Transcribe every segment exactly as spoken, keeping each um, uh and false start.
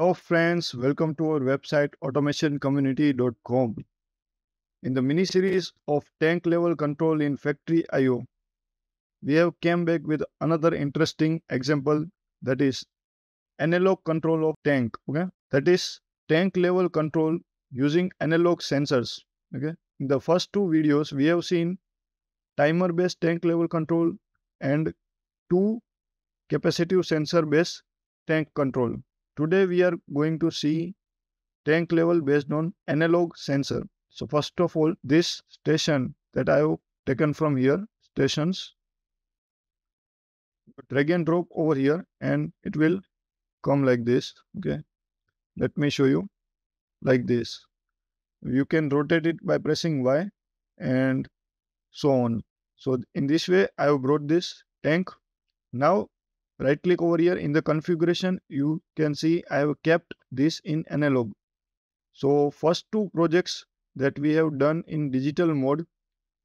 Hello friends, welcome to our website automation community dot com. In the mini series of tank level control in Factory I O, we have came back with another interesting example, that is analog control of tank. Okay, that is tank level control using analog sensors. Okay, in the first two videos we have seen timer based tank level control and two capacitive sensor based tank control. Today we are going to see tank level based on analog sensor. So first of all, this station that I have taken from here, stations, drag and drop over here and it will come like this. Okay, let me show you. Like this, you can rotate it by pressing Y and so on. So in this way I have brought this tank. Now right click over here in the configuration, you can see I have kept this in analog. So first two projects that we have done in digital mode,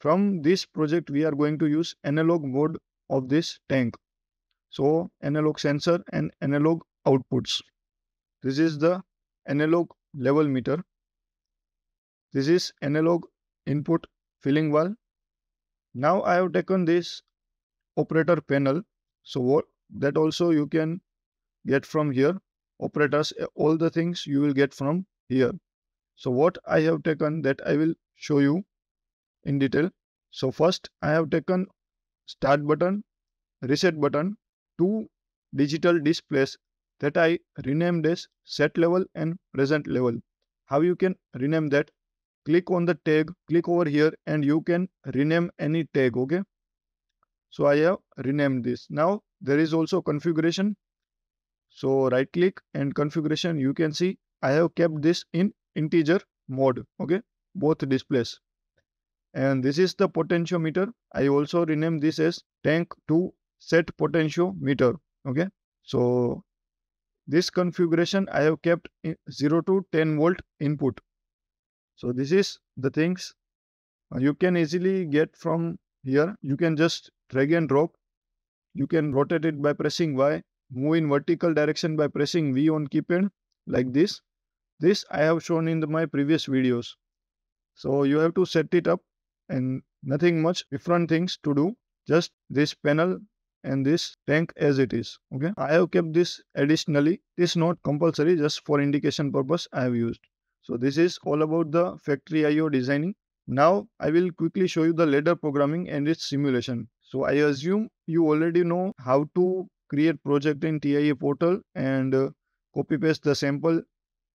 from this project we are going to use analog mode of this tank. So analog sensor and analog outputs. This is the analog level meter. This is analog input filling valve. Now I have taken this operator panel. So what? That also you can get from here. Operators, all the things you will get from here. So what I have taken, that I will show you in detail. So first I have taken start button, reset button, two digital displays that I renamed as set level and present level. How you can rename that? Click on the tag, click over here and you can rename any tag. Okay, so I have renamed this. Now there is also configuration. So right click and configuration, you can see I have kept this in integer mode. Okay, both displays. And this is the potentiometer. I also renamed this as tank to set potentiometer. Okay, so this configuration I have kept in zero to ten volt input. So this is the things you can easily get from here. You can just drag and drop. You can rotate it by pressing Y, move in vertical direction by pressing V on keypad, like this. This I have shown in the, my previous videos. So you have to set it up and nothing much different things to do. Just this panel and this tank as it is. Okay, I have kept this additionally. This is not compulsory, just for indication purpose I have used. So this is all about the Factory I O designing. Now I will quickly show you the ladder programming and its simulation. So I assume you already know how to create project in T I A portal and uh, copy paste the sample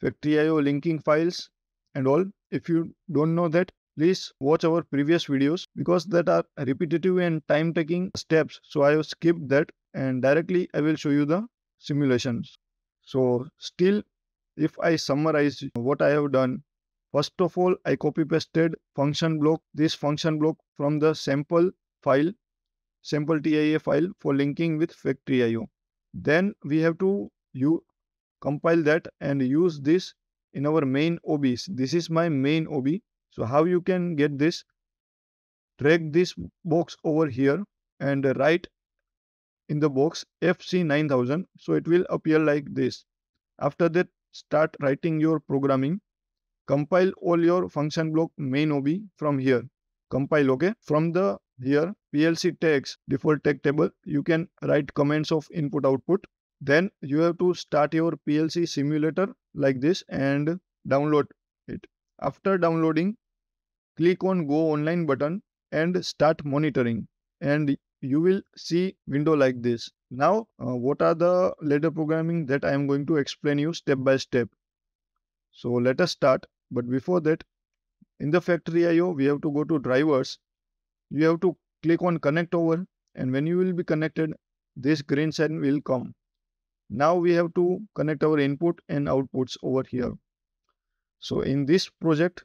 Factory I O linking files and all. If you don't know that, please watch our previous videos because that are repetitive and time taking steps. So I have skipped that and directly I will show you the simulations. So still, if I summarize what I have done, first of all, I copy pasted function block, this function block from the sample file, sample T I A file for linking with Factory I O. Then we have to you compile that and use this in our main O Bs. This is my main O B. So how you can get this? Drag this box over here and write in the box F C nine thousand. So it will appear like this. After that, start writing your programming. Compile all your function block main O B from here. Compile, okay? From the here P L C tags, default tag table, you can write commands of input output. Then you have to start your P L C simulator like this and download it. After downloading, click on go online button and start monitoring. And you will see window like this. Now, uh, what are the ladder programming that I am going to explain you step by step. So let us start. But before that, in the Factory I O, we have to go to drivers. You have to click on connect over, and when you will be connected, this green sign will come. Now we have to connect our input and outputs over here. So in this project,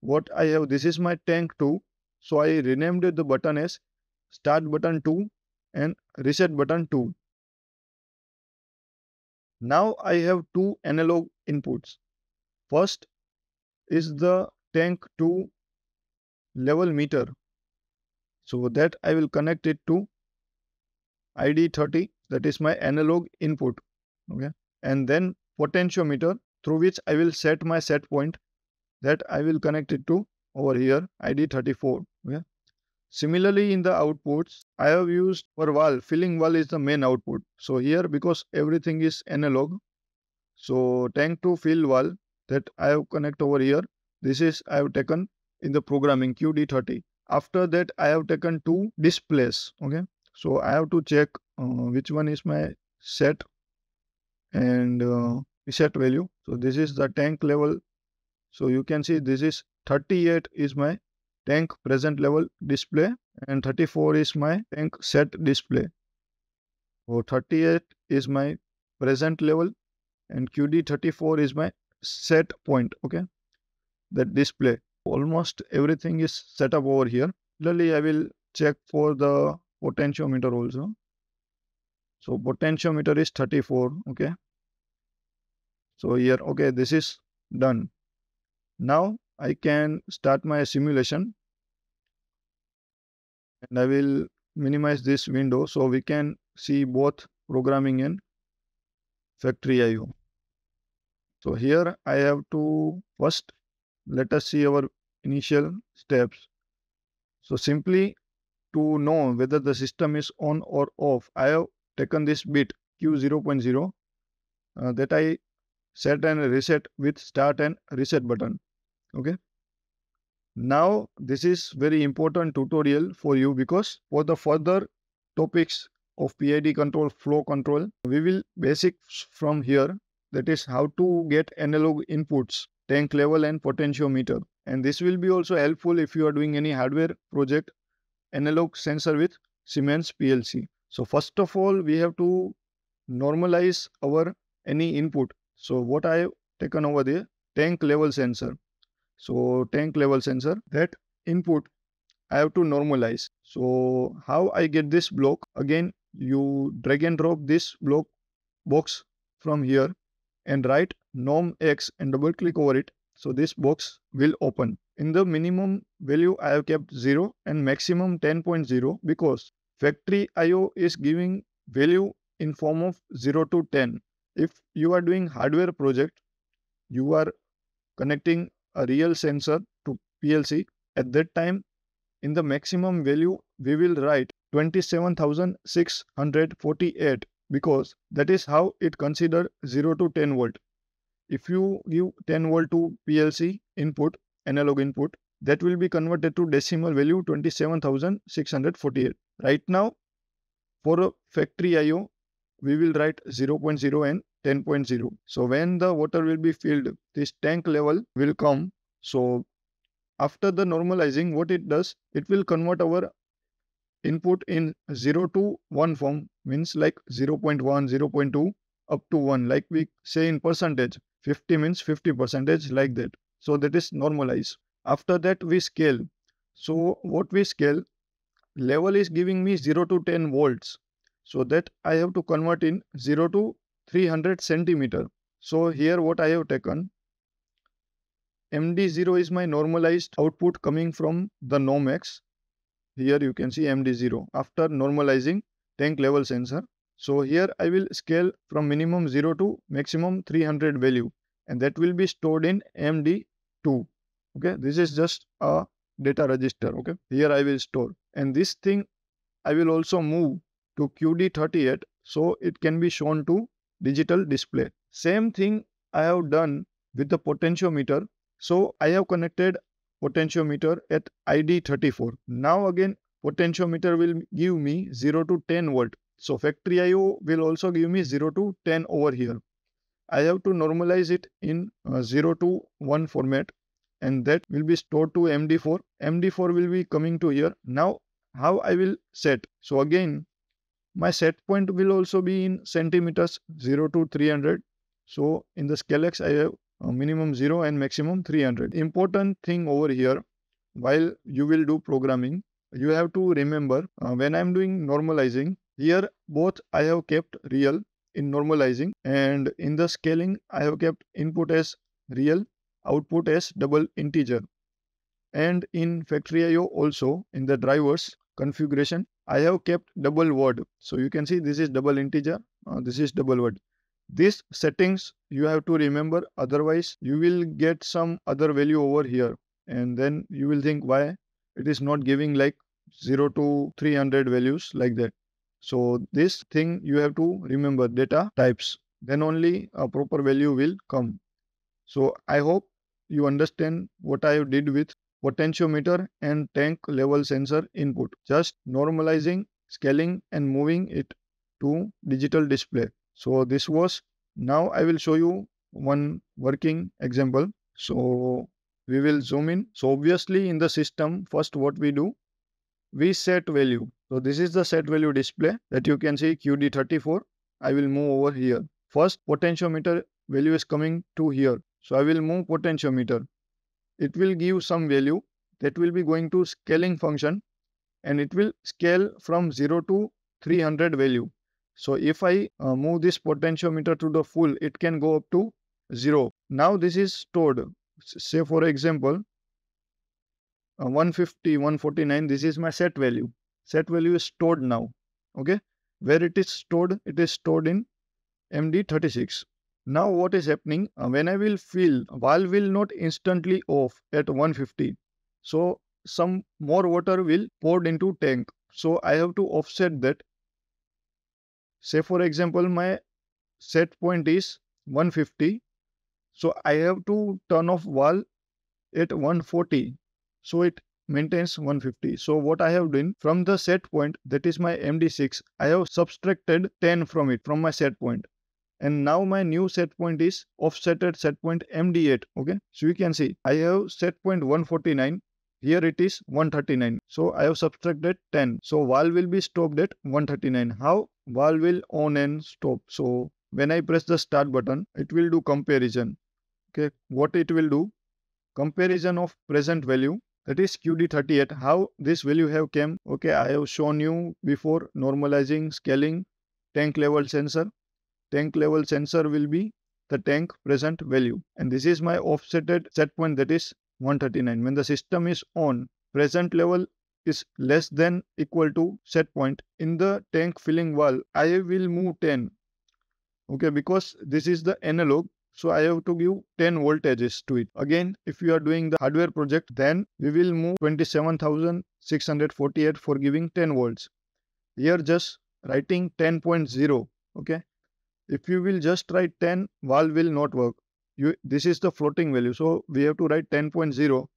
what I have, this is my tank two. So I renamed the button as start button two and reset button two. Now I have two analog inputs. First is the tank two level meter. So that I will connect it to I D thirty, that is my analog input. Okay, and then potentiometer through which I will set my set point that I will connect it to over here I D thirty-four. Okay. Similarly, in the outputs, I have used for valve, filling valve is the main output. So here, because everything is analog, so tank to fill valve that I have connect over here, this is I have taken in the programming Q D thirty. After that, I have taken two displays. Okay, so I have to check uh, which one is my set and uh, set value. So this is the tank level. So you can see this is thirty-eight is my tank present level display and thirty-four is my tank set display. So thirty-eight is my present level and Q D thirty-four is my set point. Okay, that display. Almost everything is set up over here. Similarly, I will check for the potentiometer also. So potentiometer is thirty-four. Okay. So here, okay, this is done. Now I can start my simulation. And I will minimize this window so we can see both programming and factory I O. So here I have to first let us see our initial steps. So simply to know whether the system is on or off, I have taken this bit Q zero point zero uh, that I set and reset with start and reset button. Okay. Now this is very important tutorial for you because for the further topics of P I D control, flow control, we will basics from here. That is how to get analog inputs, tank level and potentiometer. And this will be also helpful if you are doing any hardware project, analog sensor with Siemens P L C. So first of all, we have to normalize our any input. So what I have taken over there, tank level sensor. So tank level sensor, that input I have to normalize. So how I get this block? Again, you drag and drop this block box from here and write norm x and double click over it. So this box will open. In the minimum value, I have kept zero and maximum ten point zero because factory I O is giving value in form of zero to ten. If you are doing hardware project, you are connecting a real sensor to P L C. At that time, in the maximum value, we will write twenty-seven thousand six hundred forty-eight. Because that is how it considered zero to ten volt. If you give ten volt to P L C input, analog input, that will be converted to decimal value twenty-seven thousand six hundred forty-eight. Right now, for a factory I O, we will write zero point zero and ten point zero. So when the water will be filled, this tank level will come. So after the normalizing, what it does, it will convert our input in zero to one form, means like zero point one, zero point two up to one, like we say in percentage, fifty means fifty percentage, like that. So that is normalized. After that we scale. So what we scale, level is giving me zero to ten volts. So that I have to convert in zero to three hundred centimeter. So here what I have taken, M D zero is my normalized output coming from the norm X. Here you can see M D zero after normalizing tank level sensor. So here I will scale from minimum zero to maximum three hundred value, and that will be stored in M D two. Okay, this is just a data register. Okay, here I will store, and this thing I will also move to Q D thirty-eight so it can be shown to digital display. Same thing I have done with the potentiometer. So I have connected potentiometer at I D thirty-four. Now again, potentiometer will give me zero to ten volt. So factory I O will also give me zero to ten over here. I have to normalize it in uh, zero to one format, and that will be stored to M D four. M D four will be coming to here. Now how I will set? So again, my set point will also be in centimeters, zero to three hundred. So in the ScaleX I have Uh, minimum zero and maximum three hundred. Important thing over here, while you will do programming, you have to remember uh, when I am doing normalizing, here both I have kept real in normalizing, and in the scaling I have kept input as real, output as double integer. And in factory I O also, in the drivers configuration, I have kept double word. So you can see this is double integer, uh, this is double word. These settings you have to remember, otherwise you will get some other value over here and then you will think why it is not giving like zero to three hundred values like that. So this thing you have to remember, data types, then only a proper value will come. So I hope you understand what I did with potentiometer and tank level sensor input, just normalizing, scaling and moving it to digital display. So this was, now I will show you one working example. So we will zoom in. So obviously in the system, first what we do, we set value. So this is the set value display that you can see Q D thirty-four. I will move over here. First potentiometer value is coming to here. So I will move potentiometer. It will give some value that will be going to scaling function and it will scale from zero to three hundred value. So if I uh, move this potentiometer to the full, it can go up to zero. Now this is stored. Say for example, uh, one fifty, one forty-nine, this is my set value. Set value is stored now. Okay. Where it is stored, it is stored in M D thirty-six. Now what is happening, uh, when I will fill, valve will not instantly off at one fifty. So some more water will pour into tank. So I have to offset that. Say for example, my set point is one fifty. So I have to turn off valve at one forty. So it maintains one fifty. So what I have done, from the set point, that is my M D six, I have subtracted ten from it, from my set point. And now my new set point is offsetted set point M D eight. Okay. So you can see I have set point one forty-nine. Here it is one thirty-nine. So I have subtracted ten. So valve will be stopped at one thirty-nine. How? Valve will on and stop. So when I press the start button, it will do comparison. Okay, what it will do? Comparison of present value, that is Q D thirty-eight. How this value have came? Okay, I have shown you before, normalizing, scaling, tank level sensor. Tank level sensor will be the tank present value. And this is my offsetted set point, that is one thirty-nine. When the system is on, present level is less than equal to set point. In the tank filling valve, I will move ten. Okay, because this is the analog. So I have to give ten voltages to it. Again, if you are doing the hardware project, then we will move twenty-seven thousand six hundred forty-eight for giving ten volts. Here just writing ten point zero. Okay. If you will just write ten, valve will not work. You, this is the floating value. So we have to write ten point zero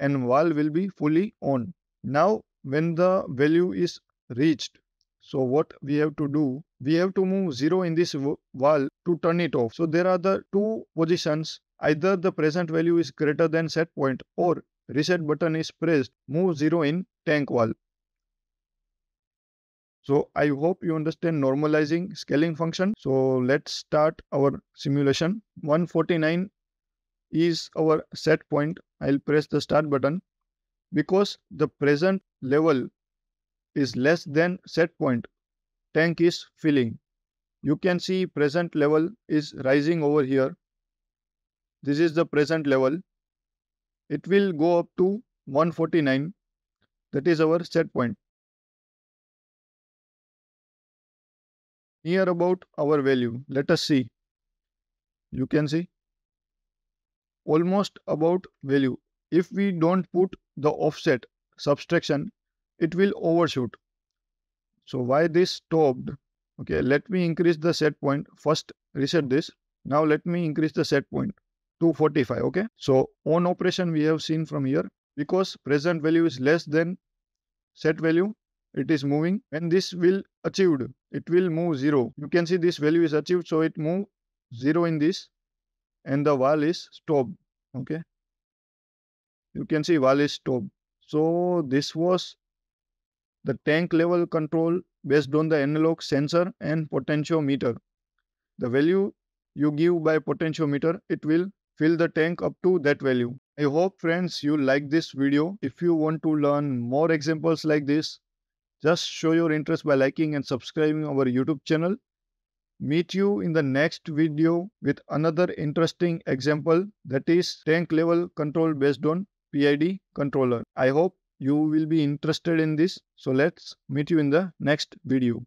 and valve will be fully on. Now when the value is reached, so what we have to do, we have to move zero in this valve to turn it off. So there are the two positions, either the present value is greater than set point or reset button is pressed, move zero in tank valve. So I hope you understand normalizing, scaling function. So let's start our simulation. one forty-nine is our set point. I'll press the start button. Because the present level is less than set point, tank is filling. You can see present level is rising over here. This is the present level. It will go up to one forty-nine. That is our set point. Near about our value. Let us see. You can see. Almost about value. If we don't put the offset subtraction, it will overshoot. So why this stopped? Okay, let me increase the set point. First reset this. Now let me increase the set point to forty-five. Okay, so on operation we have seen from here, because present value is less than set value, it is moving. When this will achieved, it will move zero. You can see this value is achieved, so it move zero in this and the valve is stopped. Okay. You can see valve is stopped. So this was the tank level control based on the analog sensor and potentiometer. The value you give by potentiometer, it will fill the tank up to that value. I hope friends you like this video. If you want to learn more examples like this, just show your interest by liking and subscribing our YouTube channel. Meet you in the next video with another interesting example, that is tank level control based on P I D controller. I hope you will be interested in this. So let's meet you in the next video.